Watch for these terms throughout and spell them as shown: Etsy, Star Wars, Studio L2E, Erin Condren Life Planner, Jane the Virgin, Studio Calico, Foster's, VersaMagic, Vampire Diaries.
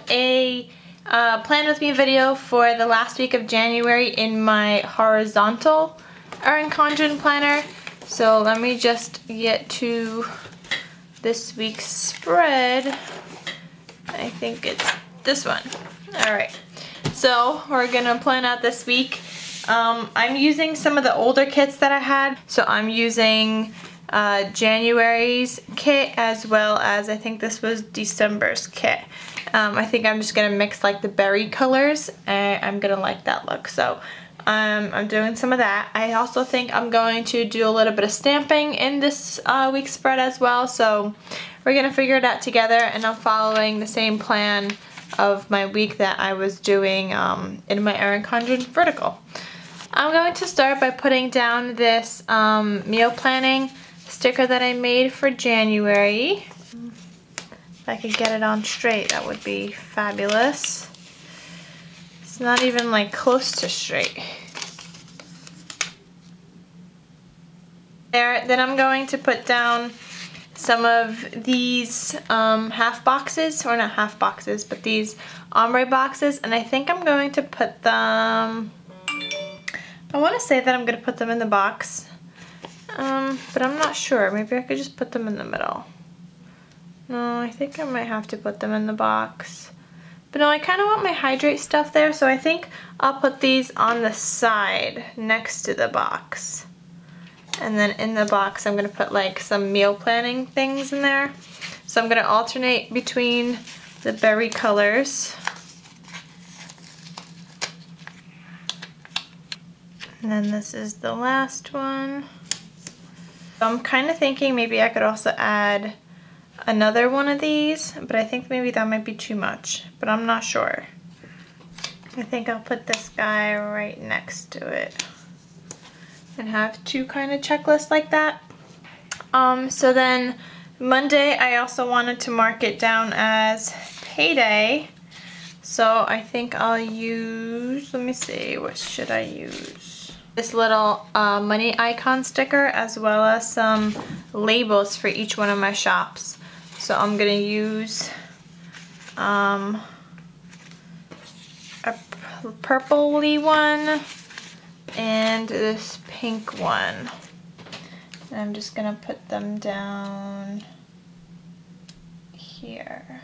film a plan with me video for the last week of January in my horizontal Erin Condren planner. So let me just get to this week's spread. I think it's this one. Alright, so we're gonna plan out this week. I'm using some of the older kits that I had. So I'm using January's kit as well as I think this was December's kit. I think I'm just gonna mix like the berry colors and I'm gonna like that look. So I'm doing some of that. I also think I'm going to do a little bit of stamping in this week's spread as well. So we're gonna figure it out together, and I'm following the same plan of my week that I was doing in my Erin Condren vertical. I'm going to start by putting down this meal planning sticker that I made for January. If I could get it on straight, that would be fabulous. It's not even like close to straight. There, then I'm going to put down some of these half boxes, or not half boxes, but these ombre boxes, and I think I'm going to put them, I want to say that I'm going to put them in the box, but I'm not sure. Maybe I could just put them in the middle. No, I think I might have to put them in the box. But no, I kind of want my hydrate stuff there, so I think I'll put these on the side next to the box. And then in the box I'm going to put like some meal planning things in there. So I'm going to alternate between the berry colors. And then this is the last one. So I'm kind of thinking maybe I could also add another one of these, but I think maybe that might be too much, but I'm not sure. I think I'll put this guy right next to it and have two kind of checklists like that. So then Monday I also wanted to mark it down as payday. So I think I'll use, let me see, what should I use? This little money icon sticker as well as some labels for each one of my shops. So I'm gonna use a purpley one and this pink one. And I'm just gonna put them down here.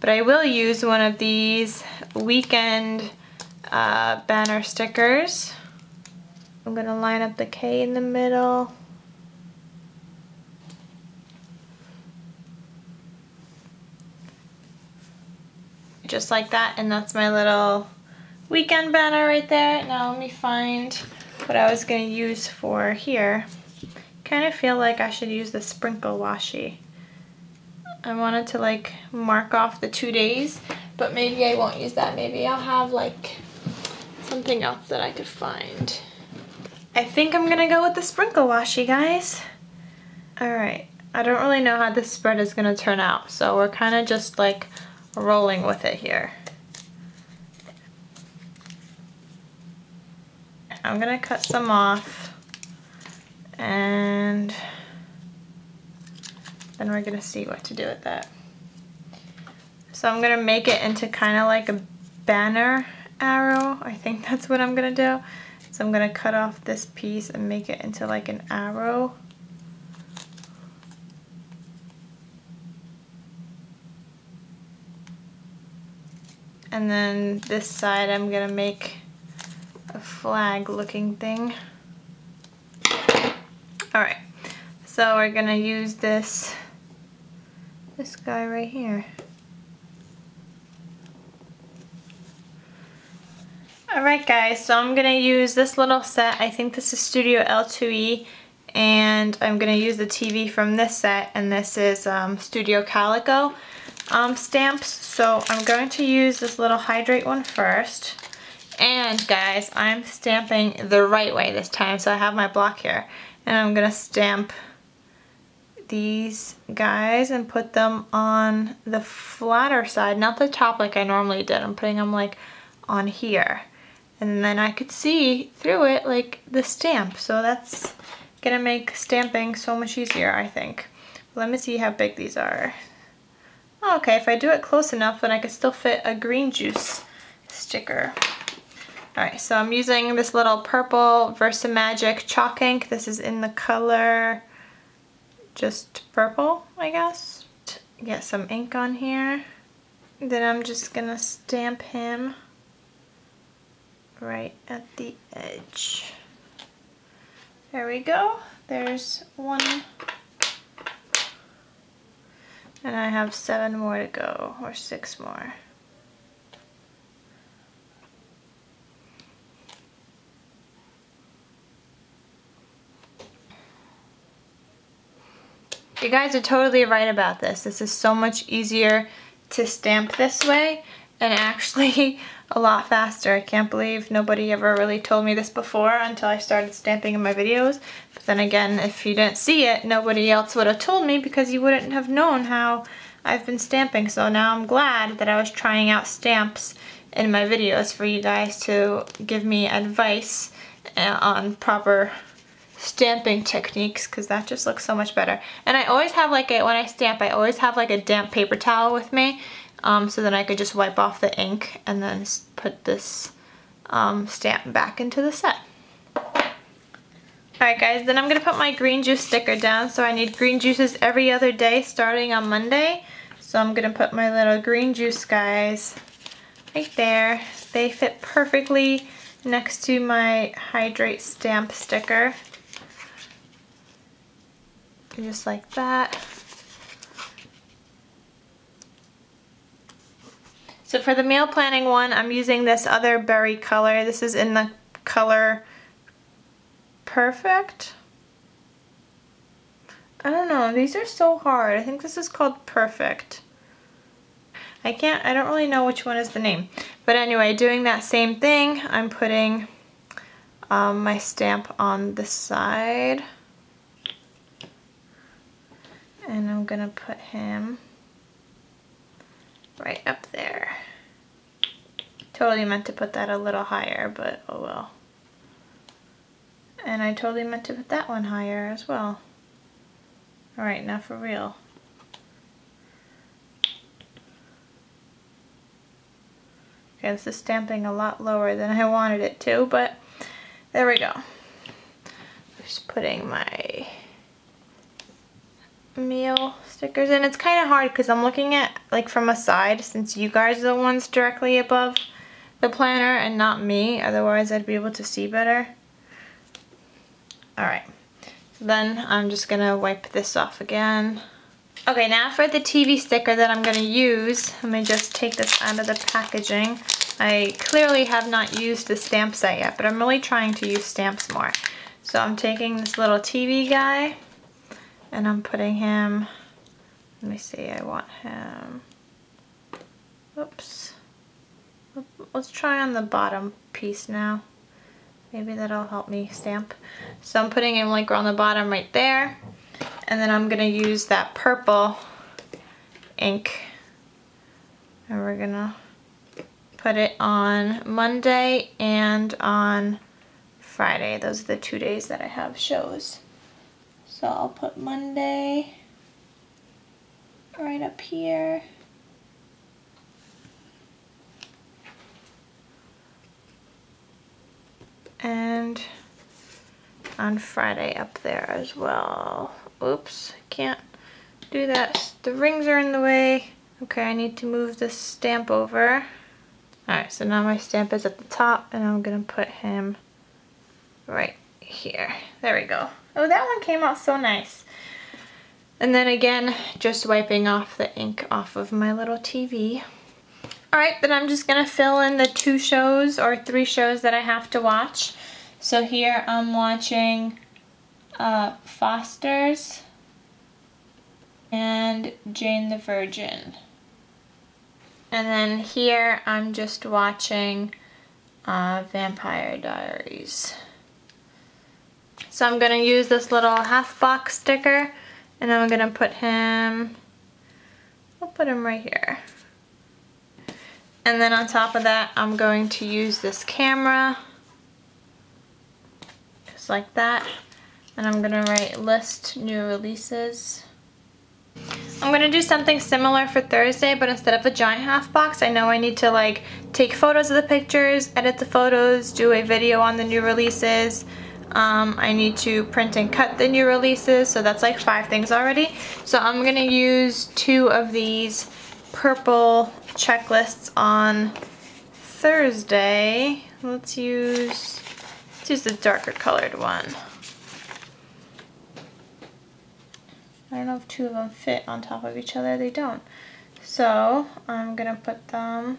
But I will use one of these weekend banner stickers. I'm gonna line up the K in the middle. Just like that, and that's my little weekend banner right there. Now let me find what I was gonna use for here. Kind of feel like I should use the sprinkle washi. I wanted to like mark off the 2 days, but maybe I won't use that. Maybe I'll have like something else that I could find. I think I'm gonna go with the sprinkle washi, guys. Alright, I don't really know how this spread is gonna turn out, so we're kind of just like rolling with it here. I'm gonna cut some off and then we're gonna see what to do with that. So I'm gonna make it into kind of like a banner arrow. I think that's what I'm gonna do. So I'm gonna cut off this piece and make it into like an arrow. And then this side I'm gonna make a flag looking thing. Alright, so we're gonna use this guy right here. Alright guys, so I'm going to use this little set. I think this is Studio L2E, and I'm going to use the TV from this set, and this is Studio Calico stamps. So I'm going to use this little hydrate one first. And guys, I'm stamping the right way this time, so I have my block here. And I'm going to stamp these guys and put them on the flatter side, not the top like I normally did. I'm putting them like on here. And then I could see through it like the stamp. So that's gonna make stamping so much easier, I think. Let me see how big these are. Okay, if I do it close enough, then I could still fit a green juice sticker. Alright, so I'm using this little purple VersaMagic chalk ink. This is in the color just purple, I guess. Get some ink on here. Then I'm just gonna stamp him right at the edge. There we go. There's one. And I have 7 more to go, or 6 more. You guys are totally right about this. This is so much easier to stamp this way, and actually a lot faster. I can't believe nobody ever really told me this before until I started stamping in my videos. But then again, if you didn't see it, nobody else would have told me because you wouldn't have known how I've been stamping. So now I'm glad that I was trying out stamps in my videos for you guys to give me advice on proper stamping techniques, because that just looks so much better. And I always have like a, when I stamp, I always have like a damp paper towel with me, so then I could just wipe off the ink and then put this stamp back into the set. Alright guys, then I'm going to put my green juice sticker down. So I need green juices every other day starting on Monday. So I'm going to put my little green juice guys right there. They fit perfectly next to my hydrate stamp sticker. Just like that. So for the meal planning one, I'm using this other berry color. This is in the color Perfect. I don't know, these are so hard. I think this is called Perfect. I don't really know which one is the name. But anyway, doing that same thing, I'm putting my stamp on the side. And I'm gonna put him right up there. Totally meant to put that a little higher, but oh well. And I totally meant to put that one higher as well. Alright, now for real. Okay, this is stamping a lot lower than I wanted it to, but there we go. Just putting my meal stickers in. It's kind of hard because I'm looking at like from a side, since you guys are the ones directly above the planner and not me, otherwise I'd be able to see better. Alright, so then I'm just gonna wipe this off again. Okay, now for the TV sticker that I'm gonna use. Let me just take this out of the packaging. I clearly have not used the stamp set yet, but I'm really trying to use stamps more. So I'm taking this little TV guy. And I'm putting him, let me see, I want him, oops, let's try on the bottom piece now. Maybe that'll help me stamp. So I'm putting him like on the bottom right there. And then I'm going to use that purple ink. And we're going to put it on Monday and on Friday. Those are the 2 days that I have shows. So I'll put Monday right up here. And on Friday up there as well. Oops, can't do that. The rings are in the way. Okay, I need to move this stamp over. Alright, so now my stamp is at the top and I'm gonna put him right here. There we go. Oh, that one came out so nice. And then again, just wiping off the ink off of my little TV. Alright, then I'm just going to fill in the 2 shows or 3 shows that I have to watch. So here I'm watching Foster's and Jane the Virgin. And then here I'm just watching Vampire Diaries. So I'm going to use this little half box sticker and I'm going to put him, I'll put him right here. And then on top of that, I'm going to use this camera, just like that. And I'm gonna write list new releases. I'm gonna do something similar for Thursday, but instead of a giant half box, I know I need to like take photos of the pictures, edit the photos, do a video on the new releases. I need to print and cut the new releases, so that's like 5 things already. So I'm gonna use 2 of these purple checklists on Thursday. Let's use the darker colored one. I don't know if 2 of them fit on top of each other. They don't. So I'm gonna put them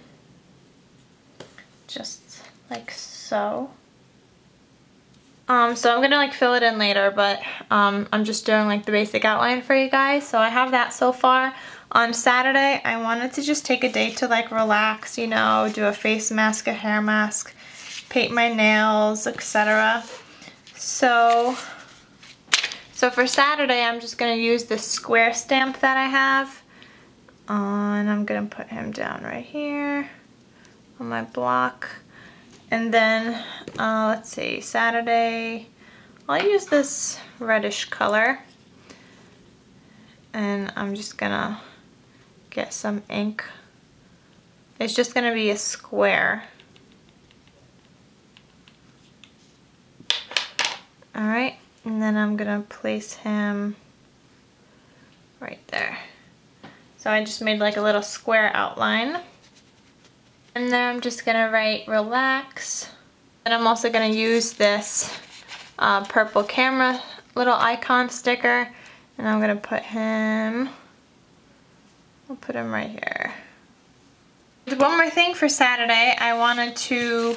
just like so. So I'm gonna like fill it in later, but I'm just doing like the basic outline for you guys. So I have that so far. On Saturday, I wanted to just take a day to like relax, you know, do a face mask, a hair mask, paint my nails, etc. So for Saturday, I'm just gonna use this square stamp that I have, and I'm gonna put him down right here on my block. And then, let's see, Saturday, I'll use this reddish color. And I'm just gonna get some ink. It's just gonna be a square. All right, and then I'm gonna place him right there. So I just made like a little square outline. And then I'm just gonna write relax. And I'm also gonna use this purple camera little icon sticker, and I'm gonna put him, I'll put him right here. One more thing for Saturday, I wanted to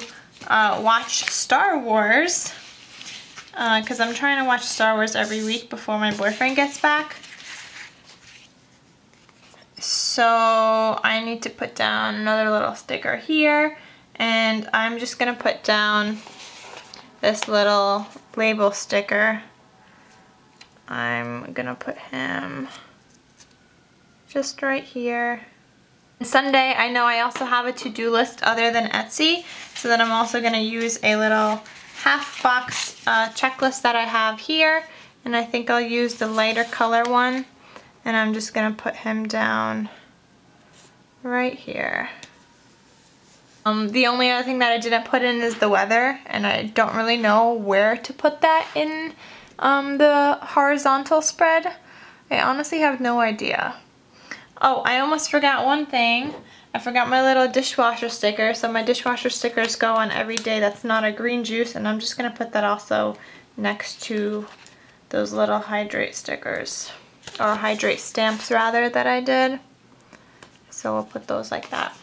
watch Star Wars, because I'm trying to watch Star Wars every week before my boyfriend gets back. So I need to put down another little sticker here, and I'm just gonna put down this little label sticker. I'm gonna put him just right here. And Sunday, I know I also have a to-do list other than Etsy, so then I'm also gonna use a little half box checklist that I have here, and I think I'll use the lighter color one, and I'm just gonna put him down right here. The only other thing that I didn't put in is the weather, and I don't really know where to put that in the horizontal spread. I honestly have no idea. Oh, I almost forgot one thing. I forgot my little dishwasher sticker. So my dishwasher stickers go on every day that's not a green juice, and I'm just gonna put that also next to those little hydrate stickers, or hydrate stamps rather, that I did. So we'll put those like that.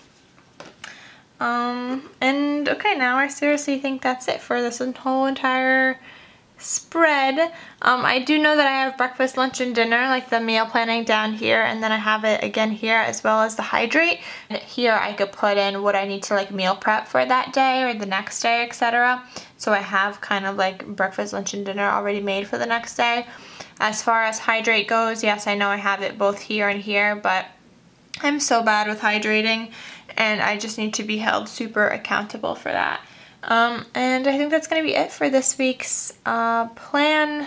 And okay, now I seriously think that's it for this whole entire spread. I do know that I have breakfast, lunch, and dinner, like the meal planning down here, and then I have it again here, as well as the hydrate. And here I could put in what I need to like meal prep for that day or the next day, etc. So I have kind of like breakfast, lunch, and dinner already made for the next day. As far as hydrate goes, yes, I know I have it both here and here, but I'm so bad with hydrating, and I just need to be held super accountable for that. And I think that's going to be it for this week's plan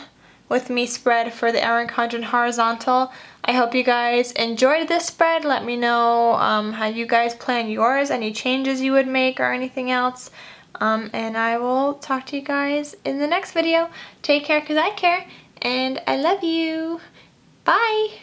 with me spread for the Erin Condren horizontal. I hope you guys enjoyed this spread. Let me know how you guys plan yours, any changes you would make or anything else. And I will talk to you guys in the next video. Take care, because I care, and I love you. Bye!